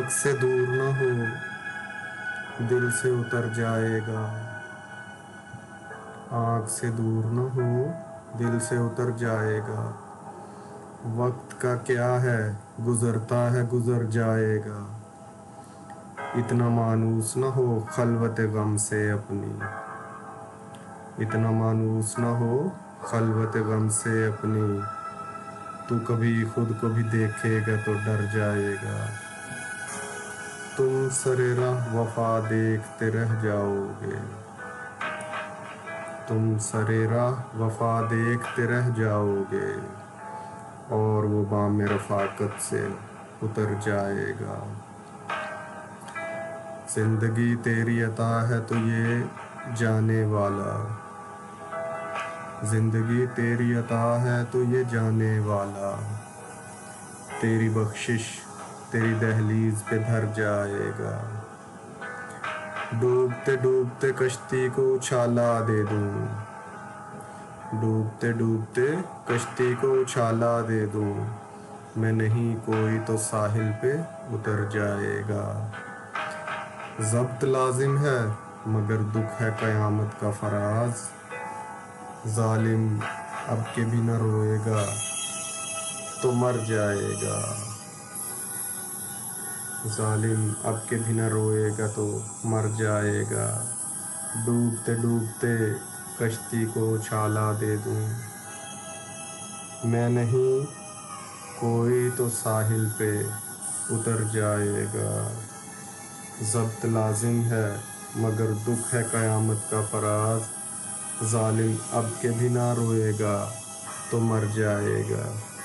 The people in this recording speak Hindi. आँख से दूर न हो, दिल से उतर जाएगा। आँख से दूर न हो, दिल से उतर जाएगा। वक्त का क्या है, गुजरता है गुजर जाएगा। इतना मानूस न हो खलवत गम से अपनी, इतना मानूस न हो खलवत गम से अपनी। तू कभी खुद को भी देखेगा तो डर जाएगा। तुम सरे राह वफा देखते रह जाओगे, तुम सरे राह वफा देखते रह जाओगे। और वो बाम रफाकत से उतर जाएगा। जिंदगी तेरी अता है तो ये जाने वाला, जिंदगी तेरी अता है तो ये जाने वाला। तेरी बख्शिश तेरी दहलीज पे धर जाएगा। डूबते डूबते कश्ती को उछाला दे दूं, डूबते डूबते कश्ती को उछाला दे दूं। मैं नहीं कोई तो साहिल पे उतर जाएगा। ज़ब्त लाजिम है मगर दुख है क़यामत का फराज। जालिम अब के भी न रोएगा तो मर जाएगा। जालिम अब के भी न रोएगा तो मर जाएगा। डूबते डूबते कश्ती को उछाला दे दूं, मैं नहीं कोई तो साहिल पे उतर जाएगा। ज़ब्त लाजिम है मगर दुख है क़यामत का फराज। जालिम अब के भी ना रोएगा तो मर जाएगा।